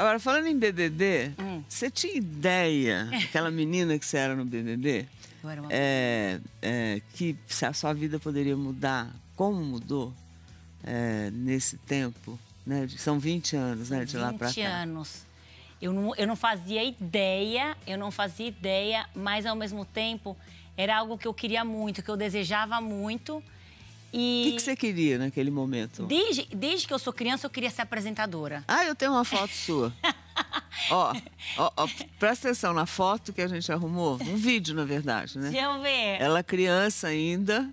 Agora, falando em BBB, você tinha ideia, aquela menina que você era no BBB, que se a sua vida poderia mudar, como mudou nesse tempo? Né? São 20 anos, né, de lá pra cá. 20 anos. Eu não fazia ideia, mas ao mesmo tempo era algo que eu queria muito, que eu desejava muito. E... O que você queria naquele momento? Desde que eu sou criança, eu queria ser apresentadora. Ah, eu tenho uma foto sua. Ó, presta atenção na foto que a gente arrumou. Um vídeo, na verdade, né? Deixa eu ver. Ela criança ainda.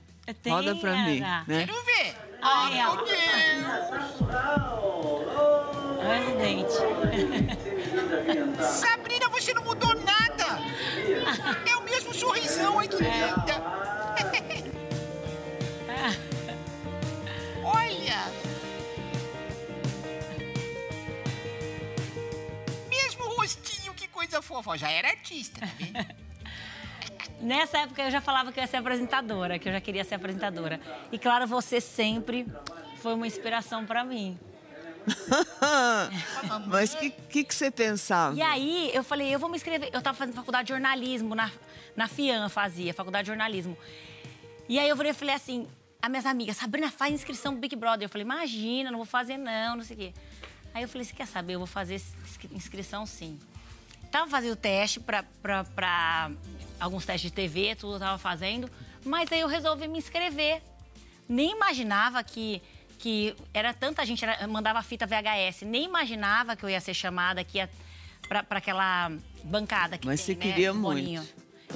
Roda pra mim. Né? Quero ver. Ai, ó. Presidente. Sabrina, você não mudou nada. É o mesmo sorrisão aí que linda. Olha! Mesmo rostinho, que coisa fofa. Já era artista, tá vendo? Nessa época eu já falava que eu ia ser apresentadora, que eu já queria ser apresentadora. E claro, você sempre foi uma inspiração pra mim. Mas o que você pensava? E aí eu falei, eu vou me inscrever. Eu tava fazendo faculdade de jornalismo, na FIAN fazia, faculdade de jornalismo. E aí eu falei assim... As minhas amigas, Sabrina, faz inscrição do Big Brother. Eu falei, imagina, não vou fazer não, não sei o quê. Aí eu falei, você quer saber? Eu vou fazer inscrição sim. Tava fazendo teste pra alguns testes de TV, tudo eu tava fazendo. Mas aí eu resolvi me inscrever. Nem imaginava que era tanta gente, mandava fita VHS. Nem imaginava que eu ia ser chamada aqui pra aquela bancada que tem, né? Mas você queria muito.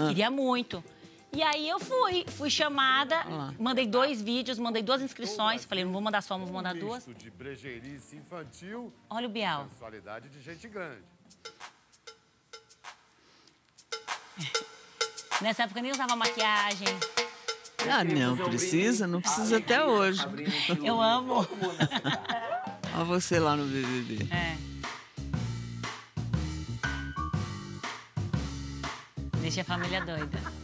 Queria muito. E aí eu fui chamada, mandei 2 vídeos, mandei 2 inscrições, falei, não vou mandar só, vou mandar 2. De brejeirice infantil. Olha o Bial. Sensualidade de gente grande. Nessa época eu nem usava maquiagem. Ah, não, não precisa até hoje. Eu amo. Olha você lá no BBB. É. Deixa a família doida.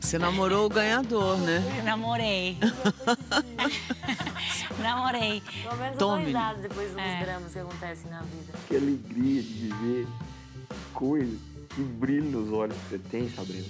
Você namorou o ganhador, né? Namorei. Namorei. Pelo menos eu tô dado depois dos dramas que acontecem na vida. Que alegria de viver coisas que brilham nos olhos que você tem, Sabrina.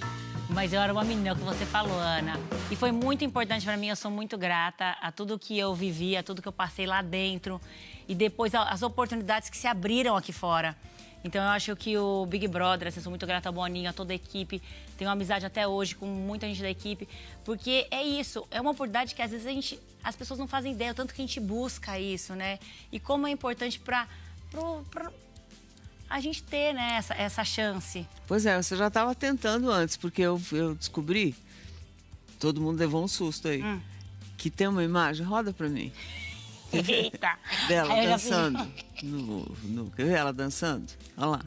Mas eu era uma menina, é o que você falou, Ana. E foi muito importante pra mim, eu sou muito grata a tudo que eu vivi, a tudo que eu passei lá dentro. E depois as oportunidades que se abriram aqui fora. Então eu acho que o Big Brother, assim, eu sou muito grata ao Boninho, a toda a equipe. Tenho uma amizade até hoje com muita gente da equipe. Porque é isso, é uma oportunidade que às vezes as pessoas não fazem ideia, o tanto que a gente busca isso, né? E como é importante pra a gente ter, né, essa chance. Pois é, você já estava tentando antes, porque eu descobri, todo mundo levou um susto aí, que tem uma imagem, roda pra mim. Eita! Dela dançando. Quer ver ela dançando? Olha lá.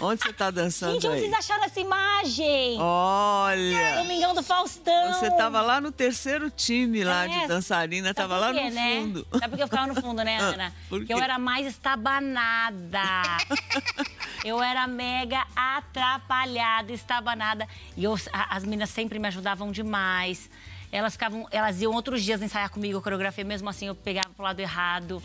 Onde você tá dançando? Gente, onde vocês acharam essa imagem? Olha! Domingão do Faustão! Você tava lá no 3º time lá de dançarina, tava lá no fundo. Sabe por que eu ficava no fundo, né, Ana? Porque eu era mais estabanada. Eu era mega atrapalhada, estabanada. E as meninas sempre me ajudavam demais. Elas iam outros dias ensaiar comigo, eu coreografia, mesmo assim eu pegava pro lado errado.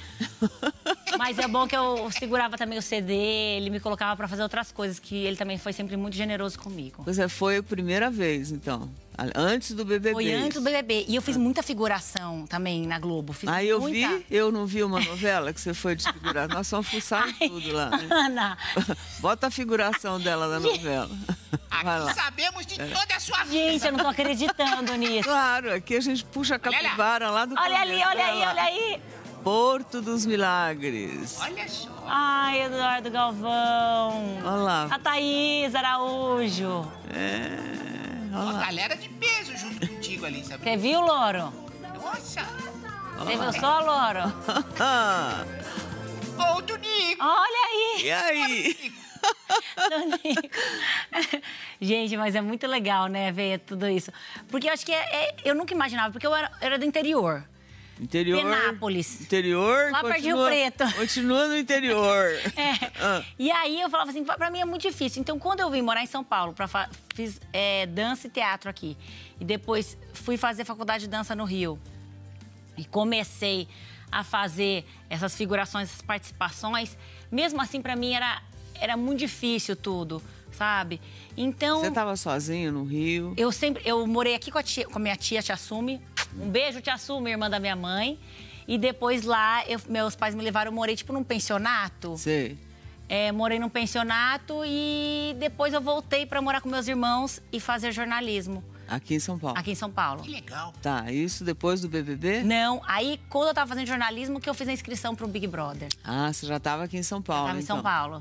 Mas é bom que eu segurava também o CD, ele me colocava pra fazer outras coisas, que ele também foi sempre muito generoso comigo. Pois é, foi a primeira vez, então, antes do BBB. Foi antes do BBB, e eu fiz muita figuração também na Globo. Eu não vi uma novela que você foi desfigurar, nós só fuçamos tudo lá. Né? Ana! Bota a figuração dela na novela. Aqui sabemos de toda a sua vida. Gente, eu não tô acreditando nisso. Claro, aqui a gente puxa a capivara lá do começo. Olha ali, olha aí, olha aí. Porto dos Milagres. Olha só. Ai, Eduardo Galvão. Olha lá. A Thaís Araújo. Olha lá. A galera de peso junto contigo ali, sabe? Você viu, Louro? Nossa. Você viu só, Louro? Ô, Tonico. Olha aí. E aí? Gente, mas é muito legal, né, ver tudo isso. Porque eu acho que eu nunca imaginava, porque eu era do interior. Interior. Penápolis. Interior. Lá perto de Rio Preto. Continua no interior. É. E aí eu falava assim, pra mim é muito difícil. Então, quando eu vim morar em São Paulo, fiz dança e teatro aqui. E depois fui fazer faculdade de dança no Rio. E comecei a fazer essas figurações, essas participações. Mesmo assim, pra mim era muito difícil tudo, sabe? Então... Você tava sozinha no Rio? Eu morei aqui com a minha tia, Tia Sumi. Um beijo, Tia Sumi, irmã da minha mãe. E depois lá, meus pais me levaram, eu morei tipo num pensionato. Sim. É, morei num pensionato e depois eu voltei pra morar com meus irmãos e fazer jornalismo. Aqui em São Paulo? Aqui em São Paulo. Que legal. Tá, isso depois do BBB? Não, aí quando eu tava fazendo jornalismo que eu fiz a inscrição pro Big Brother. Ah, você já tava aqui em São Paulo, então. Já tava em São Paulo.